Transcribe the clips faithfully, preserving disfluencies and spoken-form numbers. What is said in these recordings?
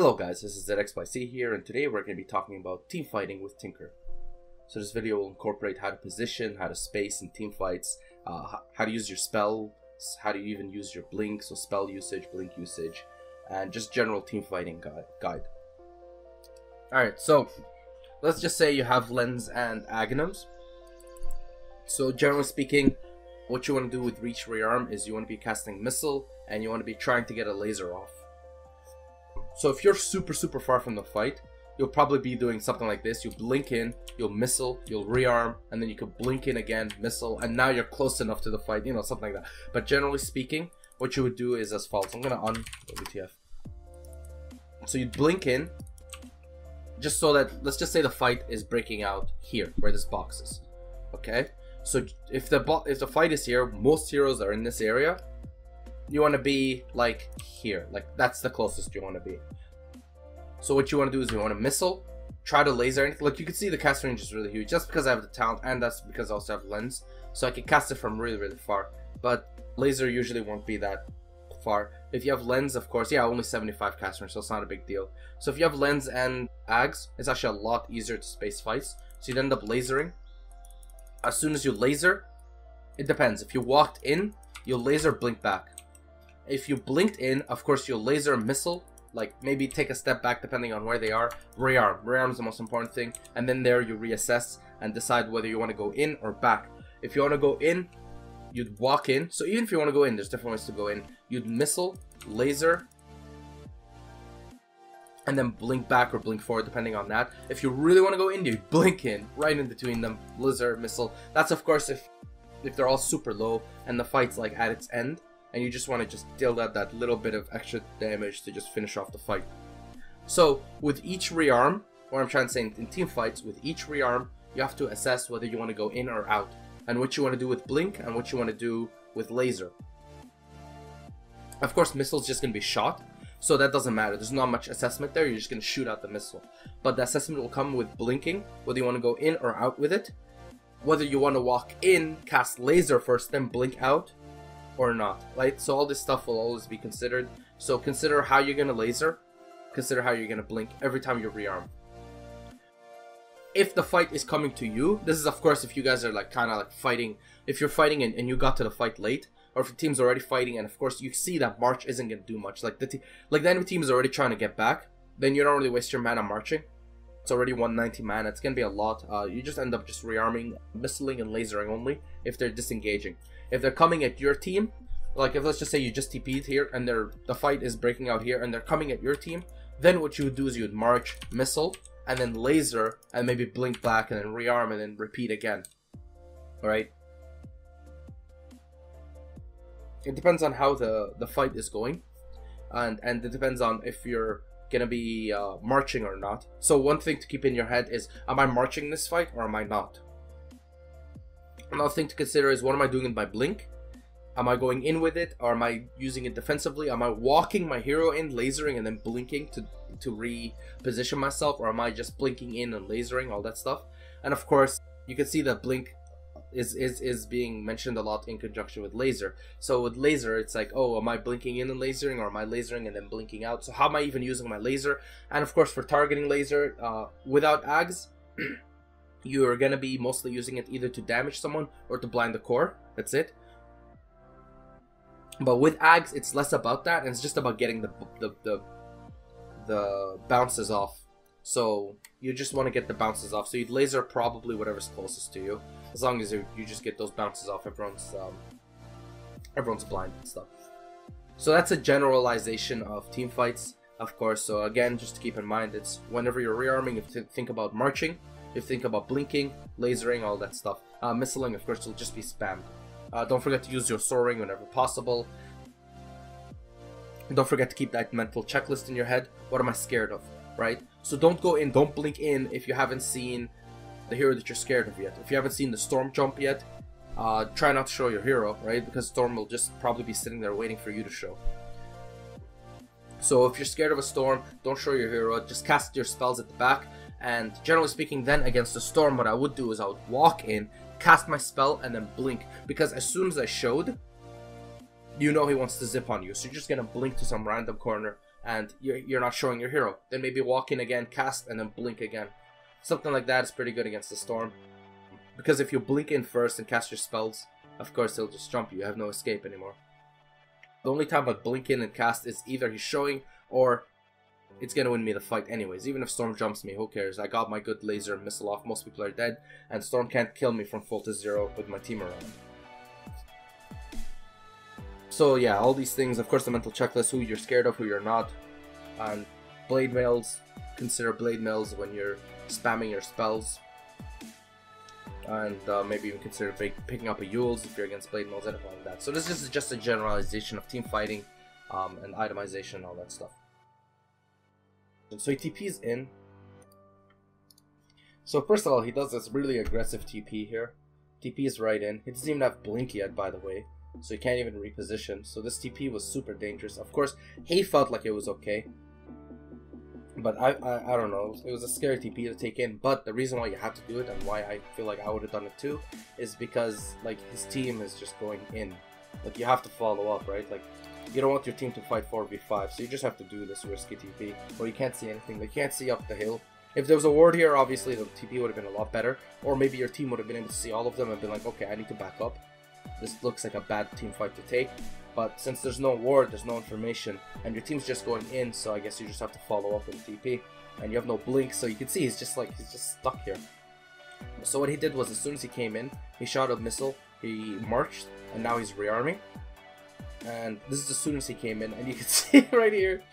Hello guys, this is Z X Y C here, and today we're going to be talking about teamfighting with Tinker. So this video will incorporate how to position, how to space in teamfights, uh, how to use your spells, how to even use your blink, so spell usage, blink usage, and just general teamfighting guide. Alright, so let's just say you have Lens and Aghanims. So generally speaking, what you want to do with Reach Rearm is you want to be casting Missile, and you want to be trying to get a laser off. So if you're super, super far from the fight, you'll probably be doing something like this. You blink in, you'll missile, you'll rearm, and then you can blink in again, missile, and now you're close enough to the fight, you know, something like that. But generally speaking, what you would do is as follows. I'm gonna un W T F. So you'd blink in, just so that, let's just say the fight is breaking out here, where this box is, okay? So if the, bo if the fight is here, most heroes are in this area. You want to be like here, like that's the closest you want to be. So what you want to do is you want to missile, try to laser anything. Like you can see the cast range is really huge, just because I have the talent, and that's because I also have Lens, so I can cast it from really, really far. But laser usually won't be that far. If you have Lens, of course, yeah, only seventy-five cast range, so it's not a big deal. So if you have Lens and Ags, it's actually a lot easier to space fights. So you'd end up lasering. As soon as you laser, it depends. If you walked in, you'll laser blink back. If you blinked in, of course, you'll laser missile, like maybe take a step back depending on where they are. Rearm. Rearm is the most important thing. And then there you reassess and decide whether you want to go in or back. If you want to go in, you'd walk in. So even if you want to go in, there's different ways to go in. You'd missile, laser, and then blink back or blink forward depending on that. If you really want to go in, you'd blink in, right in between them. Laser, missile. That's of course if, if they're all super low and the fight's like at its end. And you just want to just deal out that little bit of extra damage to just finish off the fight. So with each rearm, what I'm trying to say in team fights, with each rearm, you have to assess whether you want to go in or out, and what you want to do with blink and what you want to do with laser. Of course, missile's just going to be shot, so that doesn't matter. There's not much assessment there. You're just going to shoot out the missile. But the assessment will come with blinking, whether you want to go in or out with it, whether you want to walk in, cast laser first, then blink out, or not, right? So all this stuff will always be considered. So consider how you're gonna laser, consider how you're gonna blink every time you rearm. If the fight is coming to you, this is of course if you guys are like kind of like fighting, if you're fighting and, and you got to the fight late, or if the team's already fighting and of course you see that March isn't gonna do much, like the like the enemy team is already trying to get back, then you don't really waste your mana marching. It's already one ninety mana, it's gonna be a lot. Uh, you just end up just rearming, missiling, and lasering only if they're disengaging. If they're coming at your team, like if let's just say you just T P'd here and they're, the fight is breaking out here and they're coming at your team, then what you would do is you would march, missile, and then laser, and maybe blink back, and then rearm, and then repeat again. Alright? It depends on how the, the fight is going, and, and it depends on if you're gonna be uh, marching or not. So one thing to keep in your head is, am I marching this fight or am I not? Another thing to consider is, what am I doing with my blink? Am I going in with it, or am I using it defensively? Am I walking my hero in, lasering, and then blinking to, to reposition myself, or am I just blinking in and lasering, all that stuff? And of course, you can see that blink is, is, is being mentioned a lot in conjunction with laser. So with laser, it's like, oh, am I blinking in and lasering, or am I lasering and then blinking out? So how am I even using my laser? And of course, for targeting laser, uh, without A Gs, you're going to be mostly using it either to damage someone or to blind the core. That's it. But with A Gs, it's less about that, and it's just about getting the the, the, the bounces off. So you just want to get the bounces off. So you'd laser probably whatever's closest to you, as long as you, you just get those bounces off. Everyone's, um, everyone's blind and stuff. So that's a generalization of team fights, of course. So again, just to keep in mind, it's whenever you're rearming, you th think about marching. If you think about blinking, lasering, all that stuff. Uh, missiling, of course, will just be spammed. Uh, don't forget to use your soaring whenever possible. And don't forget to keep that mental checklist in your head. What am I scared of, right? So don't go in, don't blink in if you haven't seen the hero that you're scared of yet. If you haven't seen the storm jump yet, uh, try not to show your hero, right? Because storm will just probably be sitting there waiting for you to show. So if you're scared of a storm, don't show your hero. Just cast your spells at the back. And generally speaking, then against the storm, what I would do is I would walk in, cast my spell, and then blink. Because as soon as I showed, you know he wants to zip on you. So you're just going to blink to some random corner and you're, you're not showing your hero. Then maybe walk in again, cast, and then blink again. Something like that is pretty good against the storm. Because if you blink in first and cast your spells, of course he'll just jump you. You have no escape anymore. The only time I blink in and cast is either he's showing or it's gonna win me the fight anyways. Even if Storm jumps me, who cares? I got my good laser and missile off, most people are dead, and Storm can't kill me from full to zero with my team around. So yeah, all these things, of course the mental checklist, who you're scared of, who you're not, and blade mails, consider blade mails when you're spamming your spells, and uh, maybe even consider picking up a Yules if you're against blade mails, anything like that. So this is just a generalization of team fighting um, and itemization and all that stuff. So he T Ps in. So first of all, he does this really aggressive T P here. T P is right in. He doesn't even have blink yet, by the way, so he can't even reposition. So this T P was super dangerous. Of course, he felt like it was okay, but I, I, I don't know. It was a scary T P to take in. But the reason why you have to do it and why I feel like I would have done it too is because like his team is just going in. Like you have to follow up, right? Like. You don't want your team to fight four v five, so you just have to do this risky T P, where you can't see anything, they can't see up the hill. If there was a ward here, obviously the T P would have been a lot better, or maybe your team would have been able to see all of them and been like, okay, I need to back up. This looks like a bad team fight to take, but since there's no ward, there's no information, and your team's just going in, so I guess you just have to follow up with the T P, and you have no blink, so you can see he's just like, he's just stuck here. So what he did was, as soon as he came in, he shot a missile, he marched, and now he's rearming. And this is as soon as he came in, and you can see right here,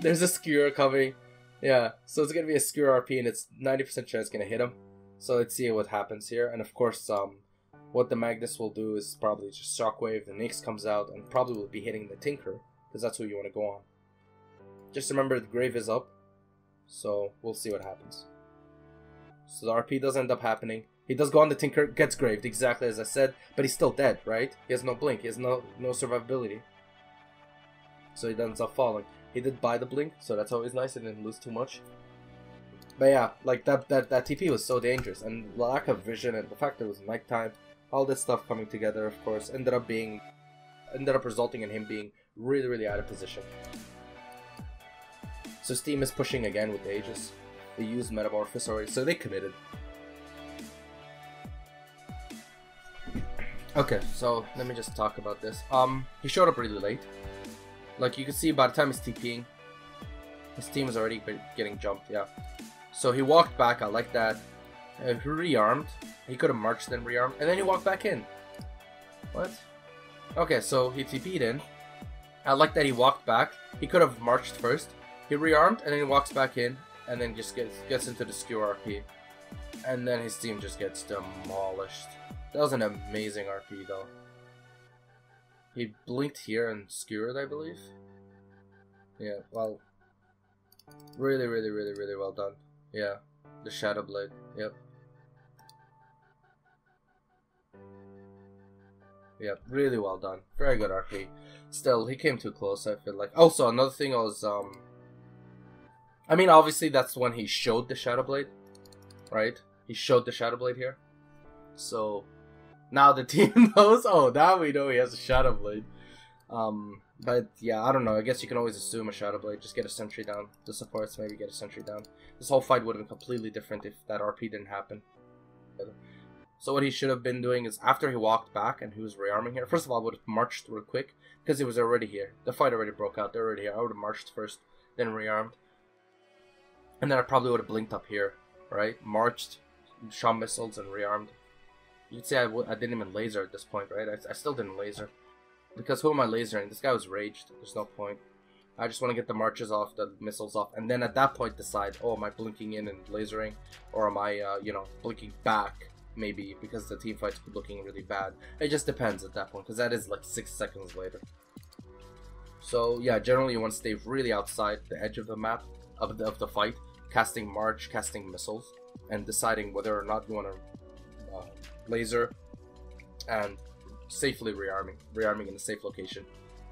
there's a skewer coming. Yeah, so it's gonna be a skewer R P, and it's ninety percent chance gonna hit him. So let's see what happens here. And of course, um, what the Magnus will do is probably just shockwave. The Nyx comes out, and probably will be hitting the Tinker, because that's who you want to go on. Just remember, the grave is up, so we'll see what happens. So the R P does end up happening. He does go on the Tinker, gets graved, exactly as I said, but he's still dead, right? He has no blink, he has no, no survivability. So he ends up falling. He did buy the blink, so that's always nice, he didn't lose too much. But yeah, like that, that, that T P was so dangerous, and the lack of vision and the fact that it was nighttime, all this stuff coming together, of course, ended up being, ended up resulting in him being really, really out of position. So Steam is pushing again with the Aegis. They used Metamorphosis already, so they committed. Okay, so let me just talk about this. Um, he showed up really late. Like you can see, by the time he's TPing, his team is already getting jumped. Yeah. So he walked back. I like that. Uh, he rearmed. He could have marched then rearmed, and then he walked back in. What? Okay, so he T P'd in. I like that he walked back. He could have marched first. He rearmed, and then he walks back in, and then just gets gets into the skewer R P, and then his team just gets demolished. That was an amazing R P though. He blinked here and skewered, I believe. Yeah, well, really, really, really, really well done. Yeah, the Shadow Blade. Yep. Yep, really well done. Very good R P. Still, he came too close, I feel like. Also, another thing was, um, I mean, obviously that's when he showed the Shadow Blade, right? He showed the Shadow Blade here. So. Now the team knows. Oh, now we know he has a Shadow Blade. Um, but yeah, I don't know. I guess you can always assume a Shadow Blade. Just get a sentry down. The supports maybe get a sentry down. This whole fight would have been completely different if that R P didn't happen. So what he should have been doing is after he walked back and he was rearming here. First of all, I would have marched real quick because he was already here. The fight already broke out. They're already here. I would have marched first, then rearmed, and then I probably would have blinked up here, right? Marched, shot missiles, and rearmed. You'd say I, w I didn't even laser at this point, right? I, I still didn't laser. Because who am I lasering? This guy was raged. There's no point. I just want to get the marches off, the missiles off. And then at that point decide, oh, am I blinking in and lasering? Or am I, uh, you know, blinking back, maybe, because the team fight's looking really bad. It just depends at that point, because that is like six seconds later. So, yeah, generally you want to stay really outside the edge of the map, of the, of the fight. Casting March, casting missiles, and deciding whether or not you want to... Uh, laser and safely rearming rearming in a safe location.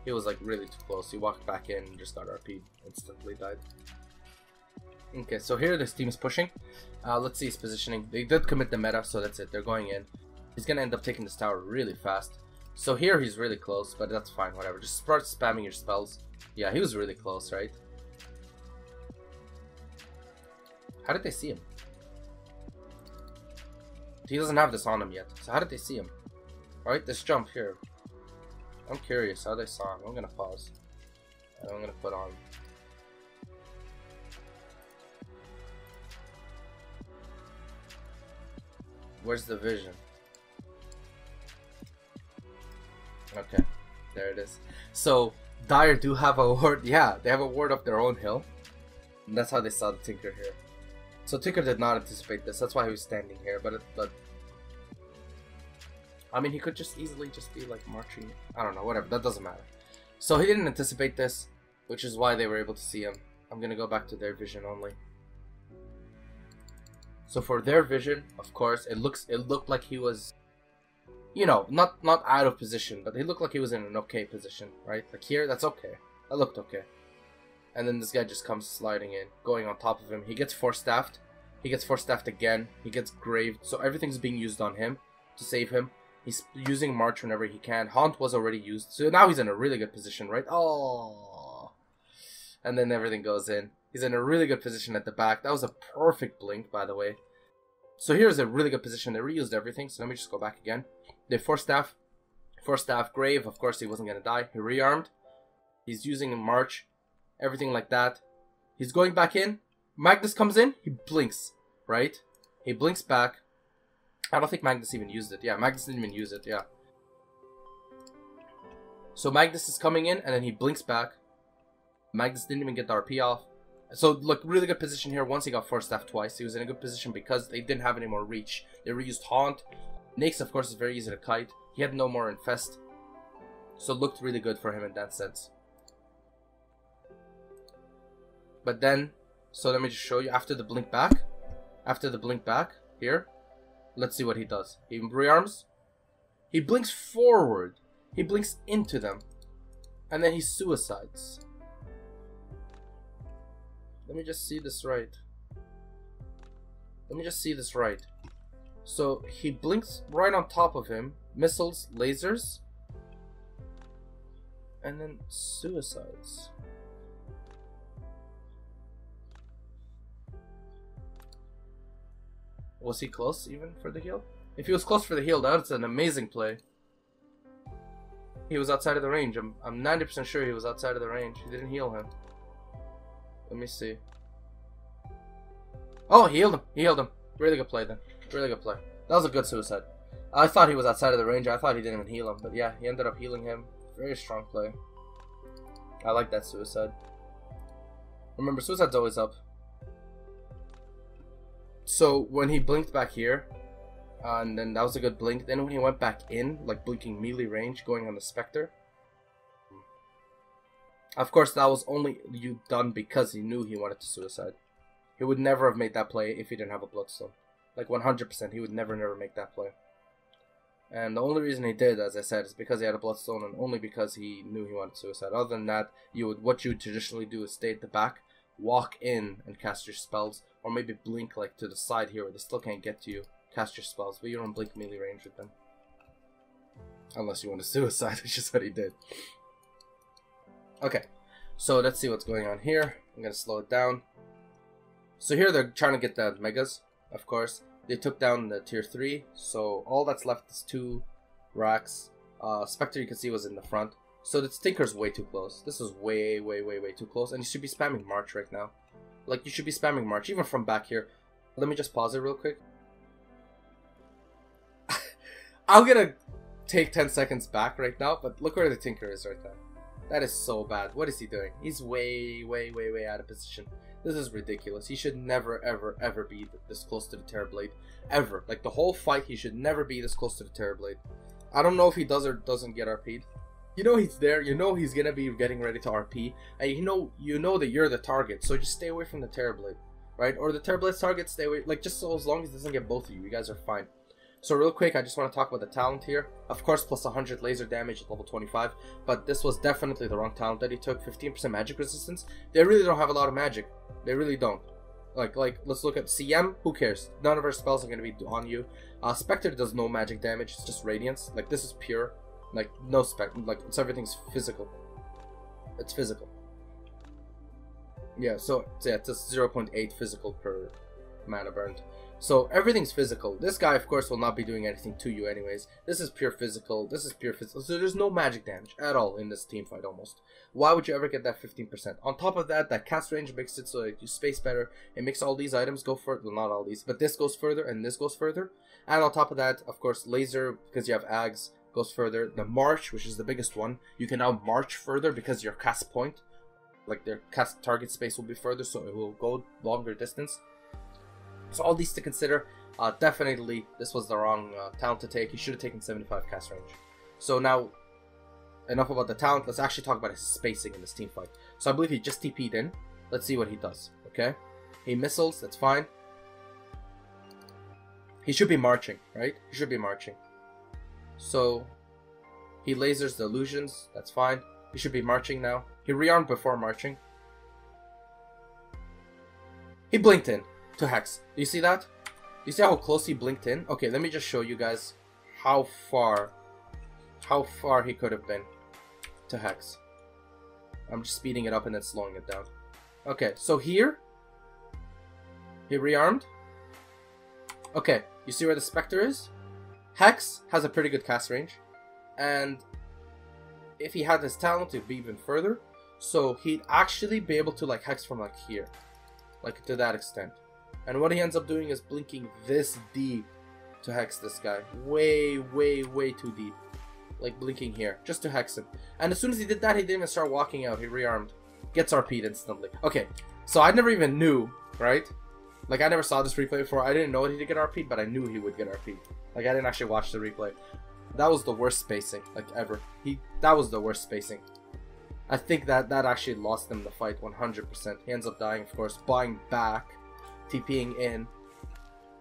He was like really too close. He walked back in and just got R P'd, instantly died. Okay, so here this team is pushing. Uh, let's see his positioning. They did commit the meta, so that's it. They're going in. He's gonna end up taking this tower really fast. So here he's really close, but that's fine, whatever. Just start spamming your spells. Yeah, he was really close, right? How did they see him? He doesn't have this on him yet. So how did they see him? Alright, let's jump here. I'm curious how they saw him. I'm gonna pause. And I'm gonna put on. Where's the vision? Okay, there it is. So Dire do have a ward. Yeah, they have a ward up their own hill. And that's how they saw the Tinker here. So Tinker did not anticipate this. That's why he was standing here. But it, but I mean, he could just easily just be like marching. I don't know, whatever. That doesn't matter. So he didn't anticipate this, which is why they were able to see him. I'm gonna go back to their vision only. So for their vision, of course, it looks it looked like he was, you know, not not out of position, but he looked like he was in an okay position, right? Like here, that's okay. That looked okay. And then this guy just comes sliding in, going on top of him. He gets four-staffed. He gets four-staffed again. He gets graved. So everything's being used on him to save him. He's using March whenever he can. Haunt was already used. So now he's in a really good position, right? Oh. And then everything goes in. He's in a really good position at the back. That was a perfect blink, by the way. So here's a really good position. They reused everything. So let me just go back again. They four-staff. four-staff grave. Of course, he wasn't going to die. He rearmed. He's using March. Everything like that. He's going back in. Magnus comes in. He blinks, right? He blinks back. I don't think Magnus even used it. Yeah, Magnus didn't even use it. Yeah. So Magnus is coming in, and then he blinks back. Magnus didn't even get the R P off. So look, really good position here. Once he got four staff twice, he was in a good position because they didn't have any more reach. They reused Haunt. Nyx, of course, is very easy to kite. He had no more infest. So it looked really good for him in that sense. But then, so let me just show you, after the blink back, after the blink back, here, let's see what he does. He rearms, he blinks forward, he blinks into them, and then he suicides. Let me just see this right. Let me just see this right. So, he blinks right on top of him, missiles, lasers, and then suicides. Was he close even for the heal? If he was close for the heal, that's an amazing play. He was outside of the range. I'm I'm ninety percent sure he was outside of the range. He didn't heal him. Let me see. Oh, he healed him. He healed him. Really good play then. Really good play. That was a good suicide. I thought he was outside of the range. I thought he didn't even heal him. But yeah, he ended up healing him. Very strong play. I like that suicide. Remember, suicide's always up. So when he blinked back here, uh, and then that was a good blink. Then when he went back in, like blinking melee range, going on the Spectre. Of course, that was only you done because he knew he wanted to suicide. He would never have made that play if he didn't have a bloodstone. Like one hundred percent, he would never, never make that play. And the only reason he did, as I said, is because he had a bloodstone, and only because he knew he wanted suicide. Other than that, you would what you would traditionally do is stay at the back, walk in, and cast your spells. Or maybe blink like to the side here where they still can't get to you. Cast your spells, but you don't blink melee range with them. Unless you want to suicide, which is what he did. Okay, so let's see what's going on here. I'm going to slow it down. So here they're trying to get the Megas, of course. They took down the tier three, so all that's left is two racks. Uh, Spectre, you can see, was in the front. So the Tinker's way too close. This is way, way, way, way too close. And you should be spamming March right now. Like, you should be spamming March, even from back here. Let me just pause it real quick. I'm gonna take ten seconds back right now, but look where the Tinker is right now. That is so bad. What is he doing? He's way, way, way, way out of position. This is ridiculous. He should never, ever, ever be this close to the Terrorblade. Ever. Like, the whole fight, he should never be this close to the Terrorblade. I don't know if he does or doesn't get R P'd. You know he's there, you know he's gonna be getting ready to R P, and you know you know that you're the target, so just stay away from the Terrorblade, right? Or the Terrorblade's target, stay away, like, just so as long as it doesn't get both of you, you guys are fine. So real quick, I just want to talk about the talent here. Of course, plus one hundred laser damage at level twenty-five, but this was definitely the wrong talent that he took. Fifteen percent magic resistance. They really don't have a lot of magic. They really don't. Like, like, let's look at C M, who cares? None of her spells are gonna be on you. Uh, Spectre does no magic damage, it's just Radiance. Like, this is pure. Like, no spec, like, it's everything's physical. It's physical. Yeah, so, so yeah, it's just zero point eight physical per mana burned. So everything's physical. This guy, of course, will not be doing anything to you anyways. This is pure physical. This is pure physical. So there's no magic damage at all in this team fight almost. Why would you ever get that fifteen percent? On top of that, that cast range makes it so that you space better. It makes all these items go further. Well, not all these, but this goes further and this goes further. And on top of that, of course, laser, because you have Ags, goes further. The March, which is the biggest one, you can now march further because your cast point, like their cast target space, will be further, so it will go longer distance. So all these to consider. Uh, definitely this was the wrong uh, talent to take. He should have taken seventy-five cast range. So now, enough about the talent. Let's actually talk about his spacing in this team fight. So I believe he just T P'd in. Let's see what he does. Okay, he missiles. That's fine. He should be marching, right? He should be marching. So he lasers the illusions. That's fine. He should be marching now. He rearmed before marching. He blinked in to Hex. Do you see that? You see how close he blinked in? Okay, let me just show you guys how far, how far he could have been to Hex. I'm just speeding it up and then slowing it down. Okay, so here, he rearmed. Okay, you see where the Spectre is? Hex has a pretty good cast range, and if he had his talent, it'd be even further. So he'd actually be able to like Hex from like here, like to that extent. And what he ends up doing is blinking this deep to Hex this guy. Way, way, way too deep. Like blinking here, just to Hex him. And as soon as he did that, he didn't even start walking out. He rearmed. Gets R P'd instantly. Okay, so I never even knew, right? Like, I never saw this replay before. I didn't know he did get R P'd, but I knew he would get R P'd. Like, I didn't actually watch the replay. That was the worst spacing, like, ever. He, that was the worst spacing. I think that that actually lost him the fight one hundred percent. He ends up dying, of course, buying back, TPing in.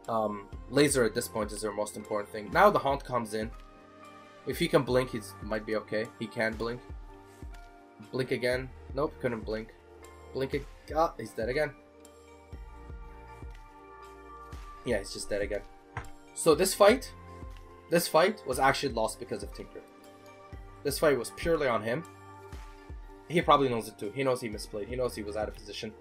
Um, laser at this point is their most important thing. Now the Haunt comes in. If he can blink, he might be okay. He can blink. Blink again. Nope, couldn't blink. Blink again. Ah, he's dead again. Yeah, he's just dead again. So this fight, this fight was actually lost because of Tinker. This fight was purely on him. He probably knows it too. He knows he misplayed. He knows he was out of position.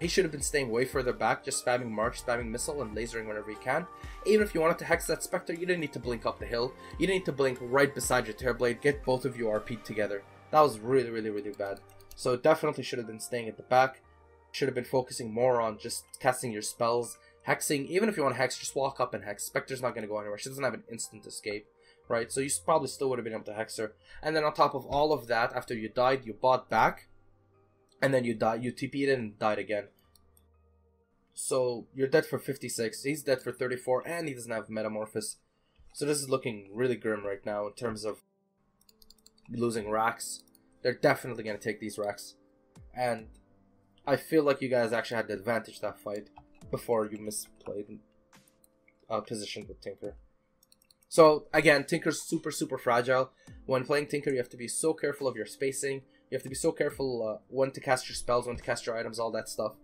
He should have been staying way further back, just spamming March, spamming Missile, and lasering whenever he can. Even if you wanted to Hex that Spectre, you didn't need to blink up the hill. You didn't need to blink right beside your Terrorblade. Get both of you R P'd together. That was really, really, really bad. So definitely should have been staying at the back. Should have been focusing more on just casting your spells. Hexing, even if you want to Hex, just walk up and Hex. Spectre's not going to go anywhere. She doesn't have an instant escape, right? So you probably still would have been able to Hex her. And then on top of all of that, after you died, you bought back. And then you died, you T P'd in and died again. So you're dead for fifty-six, he's dead for thirty-four, and he doesn't have Metamorphosis. So this is looking really grim right now in terms of losing racks. They're definitely going to take these racks. And I feel like you guys actually had the advantage that fight before you misplayed uh, position with Tinker. So again, Tinker's super super fragile. When playing Tinker, you have to be so careful of your spacing. You have to be so careful uh, when to cast your spells, when to cast your items, all that stuff.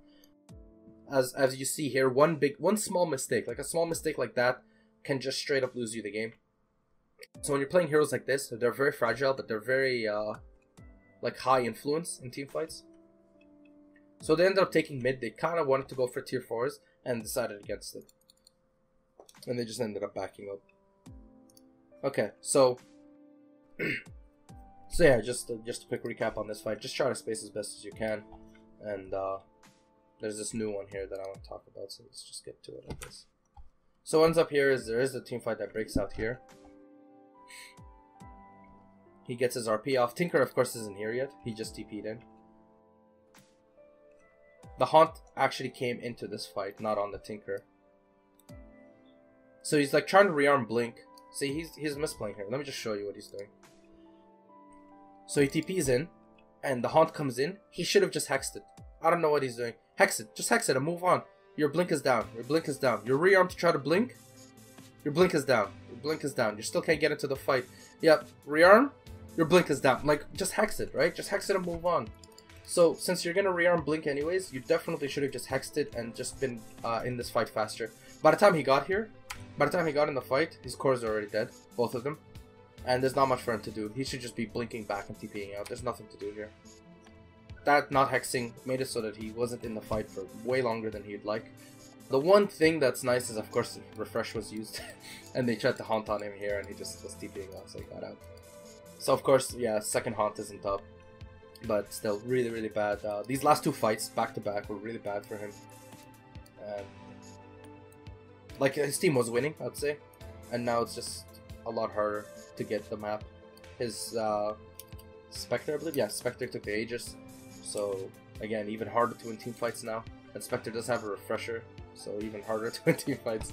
As as you see here, one big, one small mistake, like a small mistake like that, can just straight up lose you the game. So when you're playing heroes like this, they're very fragile, but they're very uh, like high influence in team fights. So they ended up taking mid. They kind of wanted to go for tier fours and decided against it, and they just ended up backing up. Okay, so. So yeah, just uh, just a quick recap on this fight. Just try to space as best as you can, and uh, there's this new one here that I want to talk about. So let's just get to it like this. So what ends up here is there is a team fight that breaks out here. He gets his R P off. Tinker, of course, isn't here yet. He just T P'd in. The Haunt actually came into this fight, not on the Tinker. So he's like trying to rearm Blink. See, he's he's misplaying here. Let me just show you what he's doing. So he T Ps in, and the Haunt comes in. He should have just hexed it. I don't know what he's doing. Hex it. Just hex it and move on. Your blink is down. Your blink is down. Your rearm to try to blink. Your blink is down. Your blink is down. You still can't get into the fight. Yep. Rearm. Your blink is down. Like, just hex it, right? Just hex it and move on. So, since you're going to rearm Blink anyways, you definitely should have just hexed it and just been uh, in this fight faster. By the time he got here, by the time he got in the fight, his cores are already dead. Both of them. And there's not much for him to do. He should just be blinking back and TPing out. There's nothing to do here. That not hexing made it so that he wasn't in the fight for way longer than he'd like. The one thing that's nice is, of course, Refresh was used, and they tried to haunt on him here, and he just was TPing off, so he got out. So, of course, yeah, second haunt isn't up, but still really, really bad. Uh, these last two fights, back-to-back, were really bad for him. And, like, his team was winning, I'd say, and now it's just a lot harder to get the map. His uh, Spectre, I believe, yeah, Spectre took the Aegis, so, again, even harder to win team fights now. And Spectre does have a Refresher, so even harder to win team fights.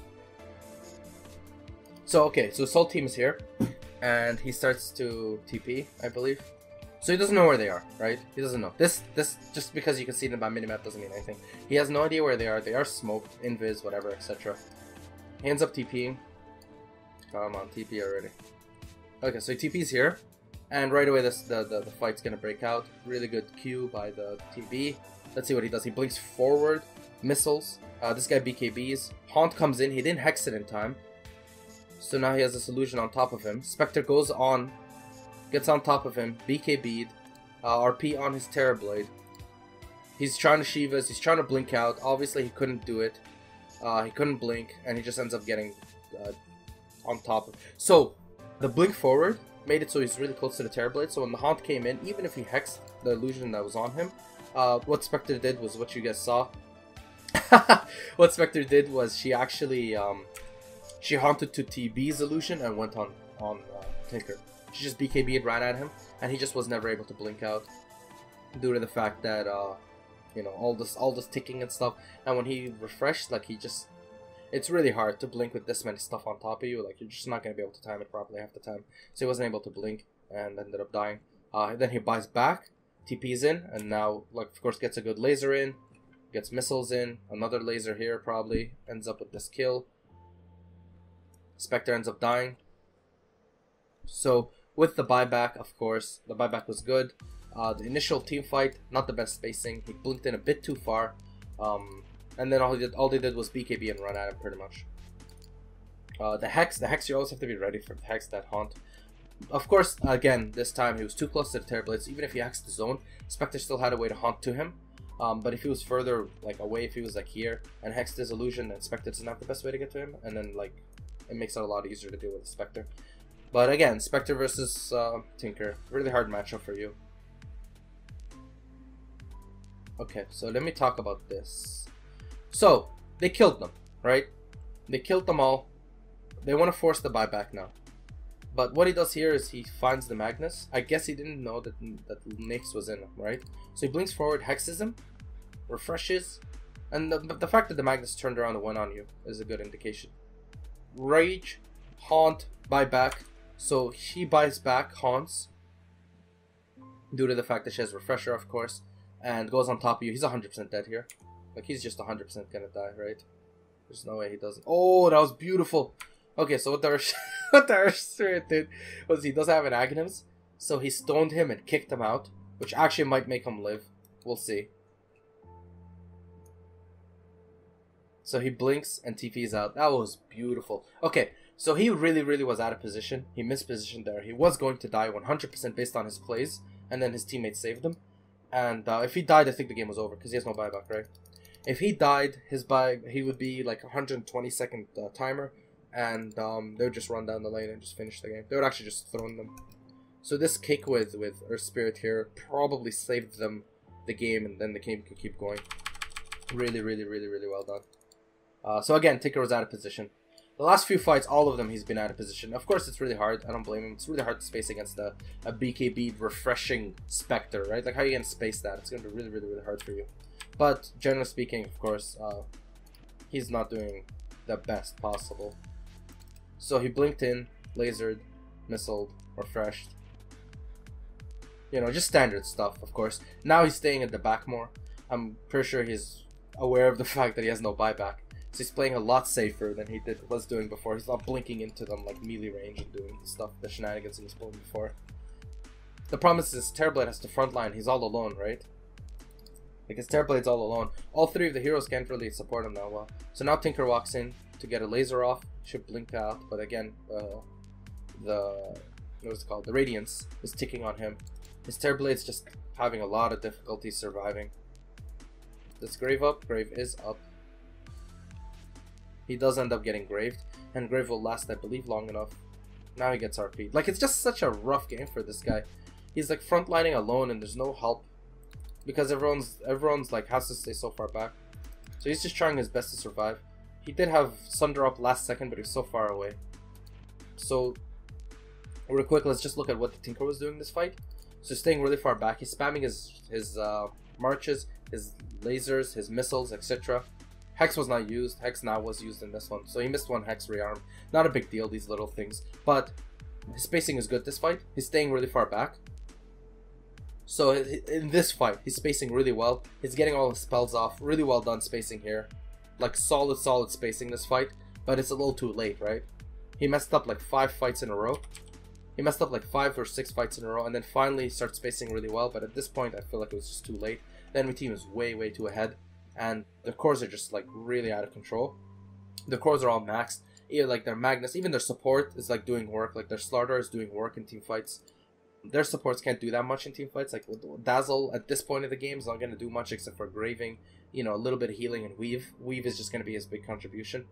So okay, so Soul Team is here, and he starts to T P, I believe. So he doesn't know where they are, right? He doesn't know. This, this just because you can see them by minimap doesn't mean anything. He has no idea where they are. They are smoked, invis, whatever, et cetera. He ends up TPing. Come on, T P already. Okay, so he T Ps here, and right away this the the, the fight's gonna break out. Really good Q by the T B. Let's see what he does. He blinks forward, missiles. Uh, this guy B K Bs. Haunt comes in. He didn't hex it in time. So now he has this illusion on top of him. Spectre goes on. Gets on top of him. B K B'd. Uh, R P on his Terrorblade. He's trying to Shiva's. He's trying to blink out. Obviously he couldn't do it. Uh, he couldn't blink. And he just ends up getting uh, on top of him. So the blink forward made it so he's really close to the Terrorblade. So when the Haunt came in, even if he hexed the illusion that was on him, uh, what Spectre did was what you guys saw. What Spectre did was she actually um, she haunted to T B's illusion and went on on uh, Tinker. She just B K B'd, ran at him, and he just was never able to blink out due to the fact that uh, you know, all this all this ticking and stuff. And when he refreshed, like, he just, it's really hard to blink with this many stuff on top of you. Like, you're just not gonna be able to time it properly half the time. So he wasn't able to blink and ended up dying. Uh, then he buys back, T Ps in, and now, like, of course, gets a good laser in. Gets missiles in, another laser here probably, ends up with this kill. Spectre ends up dying. So with the buyback, of course, the buyback was good. Uh, the initial team fight, not the best spacing. He blinked in a bit too far, um, and then all he did, all they did was B K B and run at him pretty much. Uh, the hex, the hex, you always have to be ready for the hex, that haunt. Of course, again, this time he was too close to the Terrorblades. Even if he hexed the zone, Spectre still had a way to haunt to him. Um, but if he was further, like, away, if he was, like, here, and hexed his illusion, then Spectre is not the best way to get to him, and then, like, it makes it a lot easier to deal with Spectre. But again, Spectre versus uh, Tinker, really hard matchup for you. Okay, so let me talk about this. So, they killed them, right? They killed them all. They want to force the buyback now. But what he does here is he finds the Magnus. I guess he didn't know that, that Nyx was in him, right? So he blinks forward, hexes him, refreshes, and the, the fact that the Magnus turned around and went on you is a good indication. Rage, haunt, buy back. So he buys back, haunts, due to the fact that she has Refresher, of course, and goes on top of you. He's one hundred percent dead here. Like, he's just one hundred percent gonna die, right? There's no way he doesn't. Oh, that was beautiful. Okay, so what the Earth, what the Earth Spirit did was he does have an Aghanims, so he stoned him and kicked him out, which actually might make him live. We'll see. So he blinks and T Ps out. That was beautiful. Okay, so he really, really was out of position. He mispositioned there. He was going to die one hundred percent based on his plays, and then his teammates saved him. And uh, if he died, I think the game was over because he has no buyback, right? If he died, his buy he would be like one hundred twenty second uh, timer. And um, they would just run down the lane and just finish the game. They would actually just throw them. So this kick with, with Earth Spirit here probably saved them the game, and then the game could keep going. Really, really, really, really well done. Uh, so again, Tinker was out of position. The last few fights, all of them, he's been out of position. Of course, it's really hard. I don't blame him. It's really hard to space against a, a B K B refreshing Spectre, right? Like, how are you going to space that? It's going to be really, really, really hard for you. But generally speaking, of course, uh, he's not doing the best possible. So he blinked in, lasered, missiled, refreshed. You know, just standard stuff, of course. Now he's staying at the back more. I'm pretty sure he's aware of the fact that he has no buyback. So he's playing a lot safer than he did was doing before. He's not blinking into them like melee range and doing the stuff, the shenanigans he was pulling before. The problem is his Terrorblade has to frontline. He's all alone, right? Like, his Terrorblade's all alone. All three of the heroes can't really support him that well. So now Tinker walks in to get a laser off. Should blink out, but again, uh, the what's it called? The Radiance is ticking on him. His Terrorblade's just having a lot of difficulty surviving. This grave up, grave is up. He does end up getting graved, and grave will last, I believe, long enough. Now he gets R P'd. Like, it's just such a rough game for this guy. He's like frontlining alone, and there's no help because everyone's everyone's like has to stay so far back. So he's just trying his best to survive. He did have Sunder up last second, but he's so far away. So real quick, let's just look at what the Tinker was doing this fight. So staying really far back, he's spamming his his uh, marches, his lasers, his missiles, et cetera. Hex was not used. Hex now was used in this one. So he missed one Hex rearm. Not a big deal, these little things. But his spacing is good this fight. He's staying really far back. So in this fight, he's spacing really well. He's getting all his spells off. Really well done spacing here. Like solid, solid spacing this fight. But it's a little too late, right? He messed up like five fights in a row. He messed up like five or six fights in a row, and then finally starts spacing really well. But at this point, I feel like it was just too late. The enemy team is way, way too ahead, and the cores are just like really out of control. The cores are all maxed. Even like their Magnus, even their support is like doing work. Like their Slardar is doing work in team fights. Their supports can't do that much in team fights. Like Dazzle at this point of the game is not going to do much except for graving, you know, a little bit of healing and weave. Weave is just going to be his big contribution.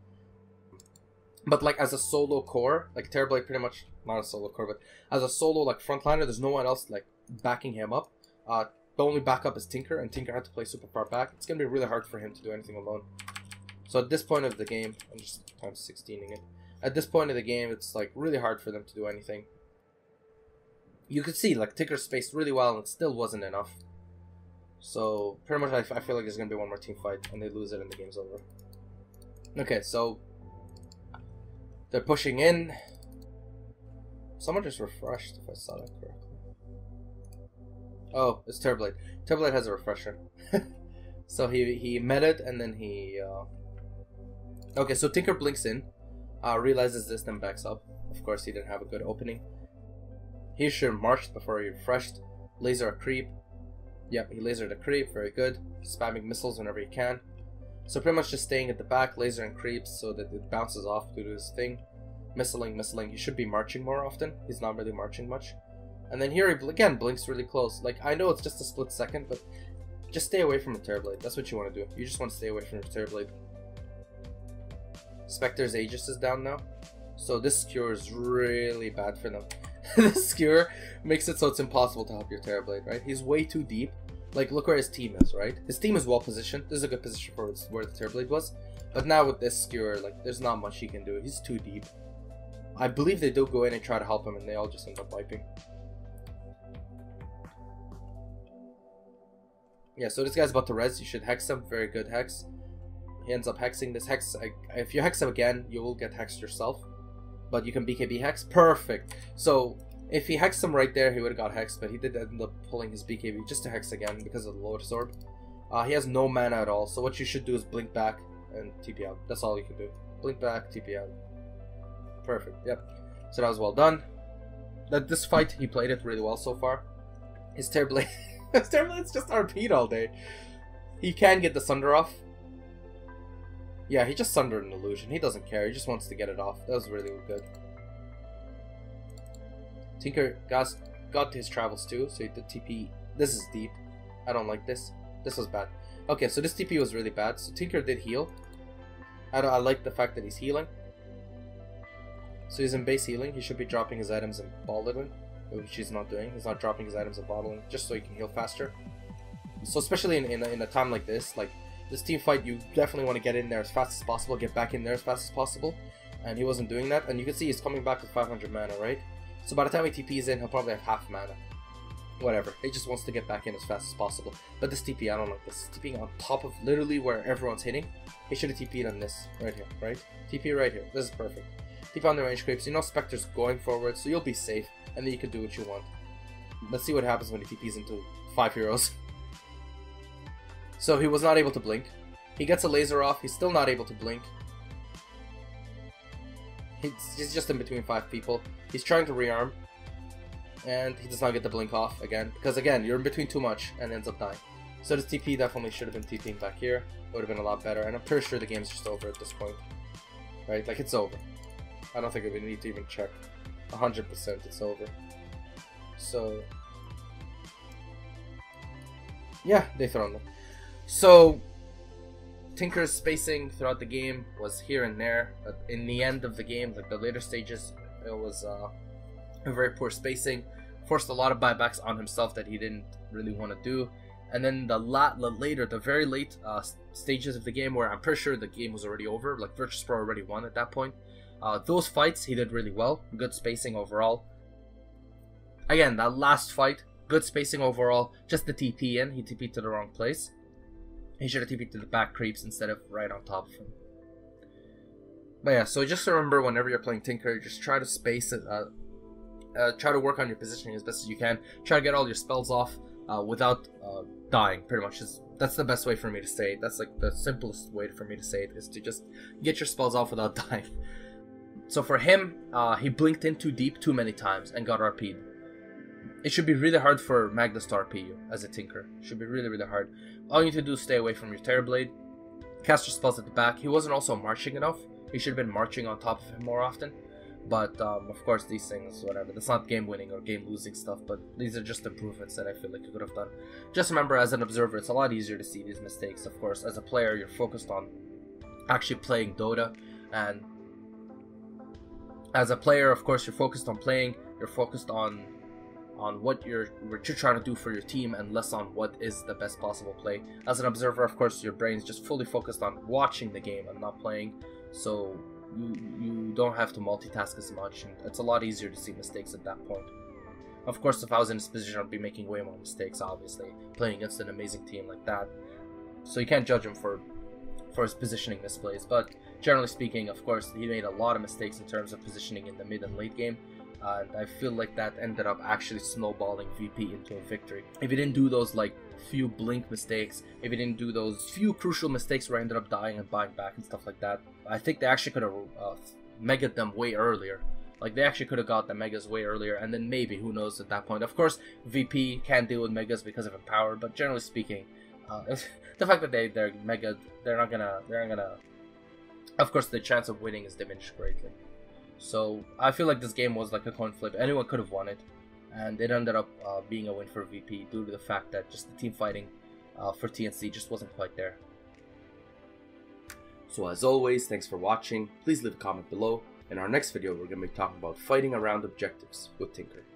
But like as a solo core, like Terrorblade pretty much not a solo core, but as a solo like frontliner, there's no one else like backing him up. Uh, the only backup is Tinker, and Tinker had to play super far back. It's gonna be really hard for him to do anything alone. So at this point of the game, I'm just times sixteening it. At this point of the game, it's like really hard for them to do anything. You could see like Tinker spaced really well, and it still wasn't enough. So pretty much, I, I feel like there's gonna be one more team fight, and they lose it, and the game's over. Okay, so. They're pushing in. Someone just refreshed, if I saw that correctly. Oh, it's Terrorblade. Terrorblade has a refresher. So he, he meted, and then he... Uh... Okay, so Tinker blinks in, uh, realizes this, then backs up. Of course, he didn't have a good opening. He should have marched before he refreshed. Laser a creep. Yep, he lasered a creep, very good. Spamming missiles whenever he can. So pretty much just staying at the back, laser and creeps so that it bounces off to do his thing. Missiling, missiling. He should be marching more often. He's not really marching much. And then here he, bl again, blinks really close. Like, I know it's just a split second, but just stay away from a Terrorblade. That's what you want to do. You just want to stay away from your Terrorblade. Spectre's Aegis is down now. So this skewer is really bad for them. This skewer makes it so it's impossible to help your Terrorblade, right? He's way too deep. Like, look where his team is, right? His team is well positioned. This is a good position for where the Terrorblade was. But now with this skewer, like, there's not much he can do. He's too deep. I believe they do go in and try to help him, and they all just end up wiping. Yeah, so this guy's about to res. You should hex him. Very good hex. He ends up hexing this hex. I, if you hex him again, you will get hexed yourself. But you can B K B hex. Perfect. So if he hexed him right there, he would have got hexed, but he did end up pulling his B K B just to hex again because of the Lotus Orb. Uh, he has no mana at all, so what you should do is blink back and T P out. That's all you can do. Blink back, T P out. Perfect, yep. So that was well done. That This fight, he played it really well so far. His Terrorblade... His Terrorblade's just R P'd all day. He can get the Sunder off. Yeah, he just Sundered an illusion. He doesn't care. He just wants to get it off. That was really good. Tinker got his travels too, so he did T P. This is deep. I don't like this. This was bad. Okay, so this T P was really bad. So Tinker did heal. I, I like the fact that he's healing. So he's in base healing. He should be dropping his items and bottling, which he's not doing. He's not dropping his items and bottling, just so he can heal faster. So especially in, in, a, in a time like this, like this team fight, you definitely want to get in there as fast as possible, get back in there as fast as possible. And he wasn't doing that. And you can see he's coming back with five hundred mana, right? So by the time he T Ps in, he'll probably have half mana. Whatever. He just wants to get back in as fast as possible. But this T P, I don't like this. It's TPing on top of literally where everyone's hitting. He should have T P'd on this. Right here, right? T P right here. This is perfect. T P on the range creeps. You know Spectre's going forward, so you'll be safe. And then you can do what you want. Let's see what happens when he T Ps into five heroes. So he was not able to blink. He gets a laser off. He's still not able to blink. He's just in between five people. He's trying to rearm, and he does not get the blink off again, because again, you're in between too much and ends up dying. So this T P definitely should have been TPing back here. Would have been a lot better, and I'm pretty sure the game's just over at this point. Right? Like, it's over. I don't think we need to even check. one hundred percent it's over. So... yeah, they thrown them. So... Tinker's spacing throughout the game was here and there, but in the end of the game, like the later stages, it was uh, a very poor spacing. Forced a lot of buybacks on himself that he didn't really want to do. And then the lot later, the very late uh, stages of the game, where I'm pretty sure the game was already over, like Virtus Pro already won at that point. Uh, those fights, he did really well. Good spacing overall. Again, that last fight, good spacing overall. Just the T P in, he T P'd to the wrong place. He should have T P'd to the back creeps instead of right on top of him. But yeah, so just remember, whenever you're playing Tinker, just try to space it. Uh, Uh, try to work on your positioning as best as you can. Try to get all your spells off uh, without uh, dying, pretty much. It's, that's the best way for me to say it. That's like the simplest way for me to say it, is to just get your spells off without dying. So for him, uh, he blinked in too deep too many times and got R P'd. It should be really hard for Magnus to R P you as a Tinker. It should be really, really hard. All you need to do is stay away from your Terrorblade. Cast your spells at the back. He wasn't also marching enough. He should have been marching on top of him more often. But, um, of course, these things, whatever, that's not game-winning or game-losing stuff, but these are just improvements that I feel like you could have done. Just remember, as an observer, it's a lot easier to see these mistakes, of course. As a player, you're focused on actually playing Dota, and as a player, of course, you're focused on playing, you're focused on on what you're, what you're trying to do for your team, and less on what is the best possible play. As an observer, of course, your brain's just fully focused on watching the game and not playing, so You, you don't have to multitask as much, and it's a lot easier to see mistakes at that point. Of course, if I was in this position, I'd be making way more mistakes, obviously, playing against an amazing team like that. So you can't judge him for, for his positioning misplays, but generally speaking, of course, he made a lot of mistakes in terms of positioning in the mid and late game, uh, and I feel like that ended up actually snowballing V P into a victory. If he didn't do those, like, few blink mistakes, if he didn't do those few crucial mistakes where I ended up dying and buying back and stuff like that, I think they actually could have uh, megaed them way earlier. Like, they actually could have got the Megas way earlier, and then maybe, who knows at that point. Of course, V P can't deal with Megas because of Empower, but generally speaking, uh, the fact that they, they're mega, they're not gonna, they're not gonna, of course, the chance of winning is diminished greatly. So, I feel like this game was like a coin flip. Anyone could have won it, and it ended up uh, being a win for V P due to the fact that just the team fighting uh, for T N C just wasn't quite there. So as always, thanks for watching. Please leave a comment below. In our next video, we're going to be talking about fighting around objectives with Tinker.